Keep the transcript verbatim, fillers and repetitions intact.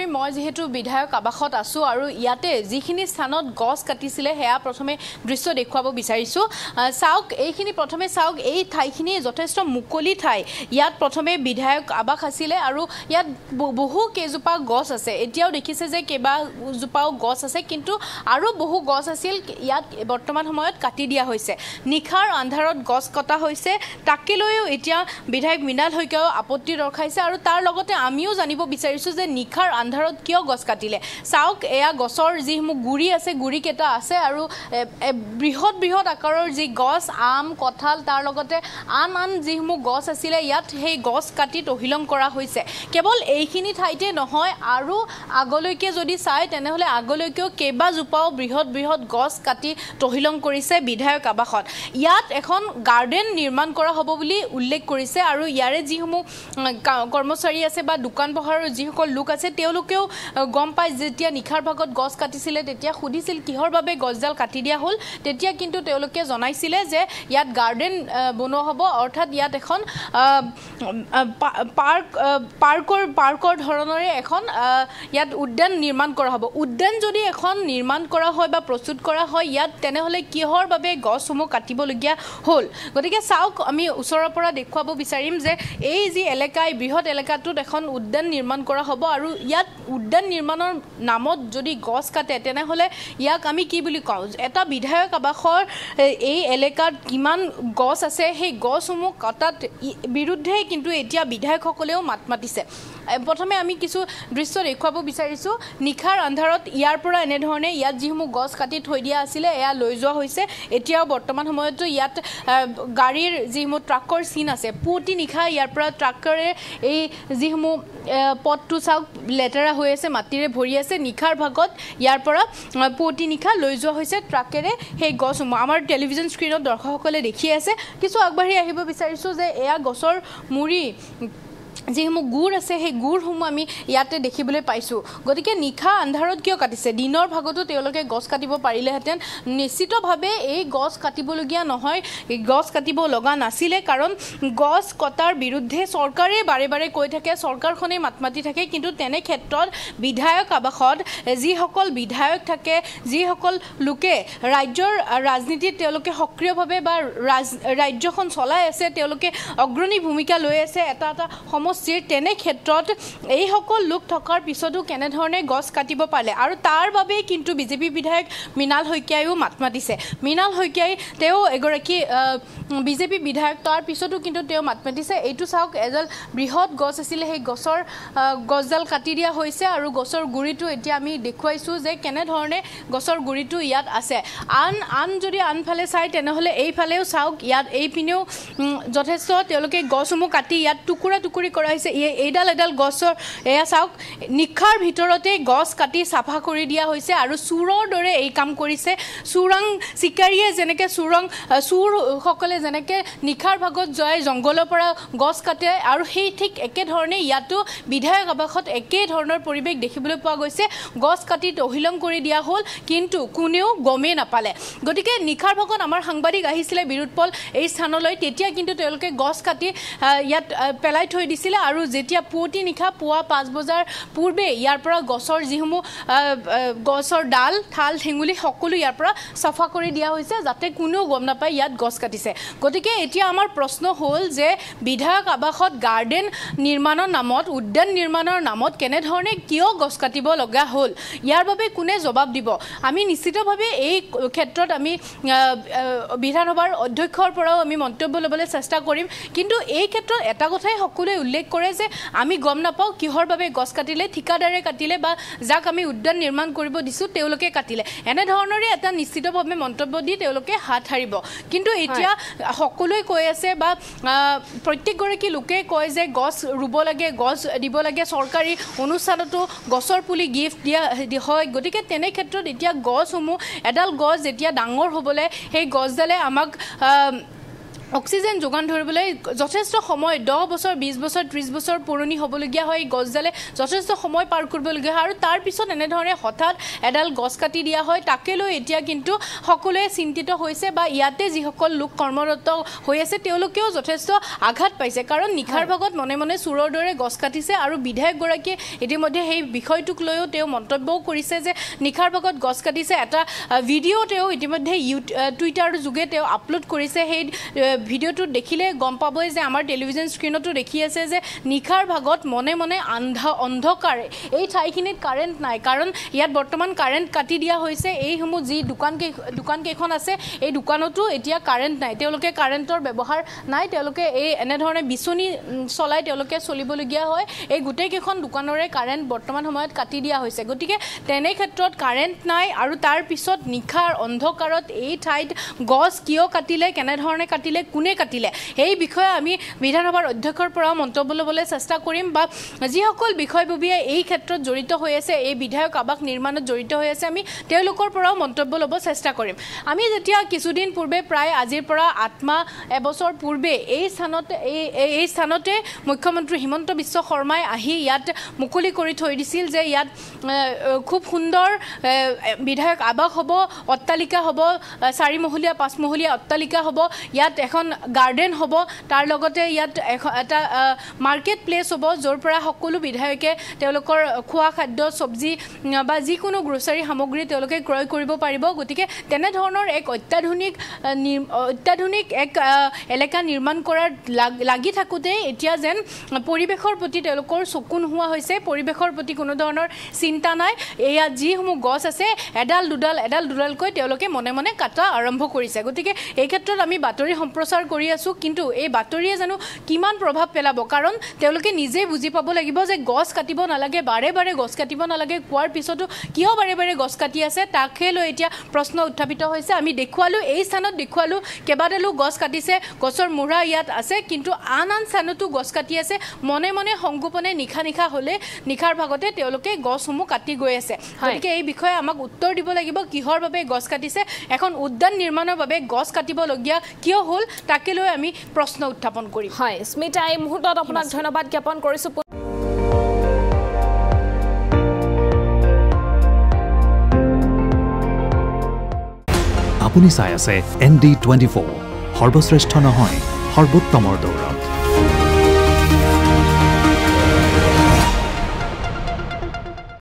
मैं जीतु विधायक आवासत आसो और इते जीखिनि स्थान गस काटिसिले हेया प्रथम दृश्य देखुवाब विचारिसो साउक एखिनि प्रथमे साउक ए ठाईखिनि जथेष्ट मुकली ठाई इयात प्रथमे विधायक आवास आसिले और इयात बहु केजुपा गस आसे एतियाव देखिसे जे केबा जुपाओ गस आसे किंतु आरो बहु गस आसिल इयात बर्तमान समयत काटि दिया होइसे निखार आंधारत गस कटा होइसे ताके लयो एतिया विधायक मृणाल हयकेओ आपत्ति रखाइसे और तार लगते आमिओ जानिब विचारिसो जे निखार आंधार क्या गस काटिले साउक एया गसर जी गुड़ी आसे गुड़ी केटा आसे आरो बृहत बृहत आकारर जी गस आम कठाल तार लगते आन आन जी गस आसिले यात हे गस काटि तहिलंग करा होइसे केवल एखिनि ठाइते নহয় आरो आगলৈকে যদি চাই তেনেহলে आगলৈকেও কেবা জুপাও বৃহত বৃহত গস কাটি তহিলং কৰিছে বিধায়ক আবাসত ইয়াত এখন গার্ডেন নির্মাণ কৰা হ'ব বুলি উল্লেখ কৰিছে আৰু ইয়াৰে যি সমূহ কৰ্মচাৰী আছে বা দোকান বহাৰৰ যি সকল লোক আছে তেওঁলোক गम पाई जेतिया निखार भागत गस काटिसिले तेतिया खुदिसिल किहर भाबे गसजाल काटि दिया हल तेतिया किन्तु तेओलोके जनाइसिले जे यात गार्डन बनोवा हबो अर्थात यात एखन पार्क पार्कर पार्कर धरणरे एखन यात उद्यान निर्माण करा हबो उद्यान जदि एखन निर्माण करा होय बा प्रस्तुत करा होय यात तेनेहले किहर भाबे गसमो काटिबलगिया हल गतिके साउक आमी उसर परा देखुवाब बिचारिम जे एई जी एलेकाय बृहत एलेकातुत एखन उद्यान निर्माण करा हबो आरो यात उद्यान निर्माणर नामत जदि गस काटे तेनेहले याक आमी कि बुली कओ एटा विधायक आवासर ए एलेकात किमान गस आसे हे गसमु कटात बिरुद्धे किन्तु एतिया विधायक हकलेओ मात मातिसे प्रथमे आमी किछु दृश्य देखुवाब बिचारिसु निखार आंधारत इयार परा एने धरणे यात जिहमु गस काटि थৈ दिया आसिले एया লৈ যোৱা হৈছে एतियाओ बर्तमान समयतो यात गाडीर जिहमु ट्राकर सीन आसे पुति निखा इयार परा ट्राकरे ए जिहमु पटटु साउक लेटेरा हुए से माटिरे भरि आसे निखार भागत यार परा पुवती निखा লৈ যোৱা হৈছে ট্ৰাকেৰে সেই গছ আমাৰ টেলিভিছন স্ক্ৰীনত দৰ্শকসকলে দেখি আছে কিছু আগবাঢ়ি আহিব বিচাৰিছো যে এয়া গছৰ মুৰি जी हम गुड़ आसे हे गुड़ हम आमी इते देखिबले पाइसु गतिके निखा आंधारत किय काटिसे दिनर भागतो तेओलोके गस काटिबो पारिले हेतेन निश्चित भावे ए गस काटिबलगिया নহয় गस काटिबो লগা নাছিলে कारण गस कटार विरुद्धे सरकारे बारे बारे কৈ থাকে सरकारखने मातमाती থাকে किंतु तेने क्षेत्रत विधायक आवासत जी हकल विधायक থাকে जी हकल लोके राज्यर राजनीति तेओलोके सक्रिय भावे बा राज्यखन चलाय আছে तेओलोके अग्रणी भूमिका লৈ আছে এটা এটা समस्या तेने क्षेत्र এই সকল লোক থকাৰ পিছতো কেনে ধৰণে গছ কাটিব পালে আৰু তাৰ বাবে কিন্তু বিজেপি বিধায়ক মৃণাল শইকীয়াইও মাত মাতিছে মৃণাল শইকীয়াই তেও এগৰাকী বিজেপি বিধায়ক তাৰ পিছতো কিন্তু তেও মাত মাতিছে এইটো চাওক এজল বৃহৎ গছ আছিল সেই গছৰ গছডাল কাটি দিয়া হৈছে আৰু গছৰ গুৰিটো এতিয়া আমি দেখুৱাইছো যে কেনে ধৰণে গছৰ গুৰিটো ইয়াত আছে আন আন যদি আনফালে চাই তেনেহলে এইফালেও চাওক ইয়াত এইপিনেও যথেষ্ট তেওঁলোকে গছসমূহ কাটি ইয়াত টুকুৰা টুকুৰি करा है से ये एडाल एडाल गसर एया साउक निखार भितरते गस काटि साफा करि दिया होइसे आरो सुरर दरे ए काम करिसे सुरंग सिकारिये जेनेके सुरंग सुर हकले जेनेके निखार भागत जय जंगल परा गस काटे आरो हे ठीक एके धरणे यातो विधायक आवासत एके धৰণৰ পৰিবেশ দেখিবলৈ পোৱা গৈছে গস কাটি তহিলং কৰি দিয়া হল কিন্তু কোনেও গমে নাপালে গতিকে নিখার ভাগত আমাৰ সাংবাদিক আহিছিলে বিৰুৎপল এই স্থানলৈ তেতিয়া কিন্তু তেওঁলোকে গস কাটি ইয়াত পেলাই থৈ দিছে और जेतिया पुवती निखा पुआ पाँच बजार पूर्वे यार गसर जी हम गसर डाल थाल ठेंगुली सको यार सफा कर दिया जाते कोनो गम ना पाए इतना गस काटिसे गति आमार प्रश्न हल जे विधायक आवासत गार्डेन निर्माणर नामत उद्यान निर्माणर नामत केने धरणे किय गस काटिब लगा हल यार बारे कोने जवाब दिब आमी निश्चित भावे एई क्षेत्रत आमी विधानसभार अध्यक्षर पराओ आमी मंतव्य लबले चेष्टा करिम किन्तु एई क्षेत्रत एटा कथाय सकलोए उल्लेख करे जे आमी गम नापाओ किहर भावे गस काटिले ठिकादारे काटिले बा जाक आमी उद्यान निर्माण करिब दिसु तेओलोके काटिले एने धरणरे एटा निश्चित भावे मंतव्य दि तेओलोके हाथ हारिब किन्तु एतिया सकलोए কৈ আছে बा प्रत्येक गराकी लोके कय जे गस रुब लागे गस दिब लागे सरकारी अनुष्ठानतो गसर पुली गिफ्ट दिया হয় গতিকে তেনে ক্ষেত্ৰত এতিয়া গছসমূহ এডাল গছ যেতিয়া ডাঙৰ হ'বলে সেই গছডালে আমাক অক্সিজেন যোগান ধৰিবলৈ যথেষ্ট সময় দহ বছৰ বিশ বছৰ ত্ৰিশ বছৰ পুৰণি হ'বলগীয়া হয়। গছডালে যথেষ্ট সময় পাৰ কৰিবলগীয়া আৰু তাৰ পিছত এনে ধৰণে হঠাৎ এডাল গছ কাটি দিয়া হয়। তাকে লৈ এতিয়া কিন্তু সকলোৱে চিন্তিত হৈছে বা ইয়াতে যিসকল লোক কৰ্মৰত হৈ আছে তেওঁলোকেও যথেষ্ট আঘাত পাইছে, কাৰণ নিখাৰ ভাগত মনে মনে চুৰৰ দৰে গছ কাটিছে আৰু বিধায়কগৰাকীয়ে ইতিমধ্যে সেই বিষয়টোক লৈও তেওঁ মন্তব্যও কৰিছে যে নিখাৰ ভাগত গছ কাটিছে। এটা ভিডিঅ' তেওঁ ইতিমধ্যে টুইটাৰ যোগে তেওঁ আপলোড কৰিছে। সেই भिडिओ तो देखिले गम पाबो जे आमार टेलिविजन स्क्रीनतो तो देखि आछे जे निखार भागत मने मने आंधा अंधकारे एई ठाईखिनित कारेन्ट नाइ, कारण इयात बर्तमान कारेन्ट काटि दिया होइसे। एई हमु जी दुकान के दुकान केखन आछे एई दुकानतो एतिया कारेन्ट नाइ, तेलके कारेन्टर व्यवहार नाइ, तेलके एई एने धरणे बिसुनी चलाय तेलके चलिबलगिया होय। एई गुटे केखन दुकानरे कारेन्ट बर्तमान समयत काटि दिया होइसे। गतिके तेने क्षेत्रत कारेन्ट नाइ आरु तार पिছত निखार अंधकारत एई ठाईत गस कियो काटिले, केने धरणे काटिले, কোনে কাটিলে, এই বিষয়ে আমি বিধানসভাৰ অধ্যক্ষৰ পৰা মন্তব্য লবলৈ চেষ্টা কৰিম। বা যিসকল বিষয়ববীয়ে এই ক্ষেত্ৰত জড়িত হৈ আছে, এই বিধায়ক আবাস নিৰ্মাণত জড়িত হৈ আছে, আমি তেওঁলোকৰ পৰাও মন্তব্য ল'ব চেষ্টা কৰিম। আমি যেতিয়া কিছুদিন পূৰ্বে প্ৰায় আজিৰ পৰা আত্মা এবছৰ পূৰ্বে এই স্থানত এই এই স্থানতে মুখ্যমন্ত্ৰী হিমন্ত বিশ্ব শৰ্মাই আহি ইয়াত মুকলি কৰি থৈ দিছিল যে ইয়াত খুব সুন্দৰ বিধায়ক আবাস হ'ব, অট্টালিকা হ'ব, চাৰি মহলীয়া পাঁচ মহলীয়া অট্টালিকা হ'ব, ইয়াত এখন गार्डेन हम तार लगते इतना मार्केट प्लेस हम जोरपरा सकलो विधायके खुआ खाद्य सब्जी जिको ग्रोसारी सामग्री क्रय पारिब। गति के तेनेधर एक अत्याधुनिक अत्याधुनिक एक एलेका निर्माण कर लगी थकोते इतना जेन परिवेशर प्रति चकु नोआ परिवेशर प्रति कोधर चिंता ना, या जिसमूह गस आसे एडाल दुडाल एडाल दुडालक मने मने काटा आरम्भ करें। गति के एक क्षेत्र में आमी बातरी सम्प्रचार प्रचार कर आसो, किंतु ए बातरिये जानो किमान प्रभाव पेलाब, कारण तेलोके निजे बुझी पाब लागिब जे गस काटिब नालागे, बारे बारे गस काटिब नालागे कोवार पिछतो किय बारे बारे गस काटि आछे ताके ल एटा प्रश्न उत्थापित होइसे। आमी देखुवालो ए स्थानत देखुवालो केबाडालो गस काटिसे, गसर मुरा इयात आछे, किंतु आन आन स्थानतो गस काटि आछे, मने मने संगोपने निखा निखा होले निखार भागते तेलोके गसमु काटि गय आछे। गतिके ए विषय आमाक उत्तर दिब लागिब किहर भाबे गस काटिसे, एखन उद्यान निर्माणर भाबे गस काटिब लगिया किय होल ताके লৈ আমি প্রশ্ন উত্থাপন করি। হয় স্মিতা, এই মুহূর্তত আপোনাক ধন্যবাদ জ্ঞাপন কৰিছো। আপুনি চাই আছে এন ডি টুৱেণ্টি ফ'ৰ, সৰ্বশ্ৰেষ্ঠ নহয় সৰ্বোত্তমৰ দৌৰ।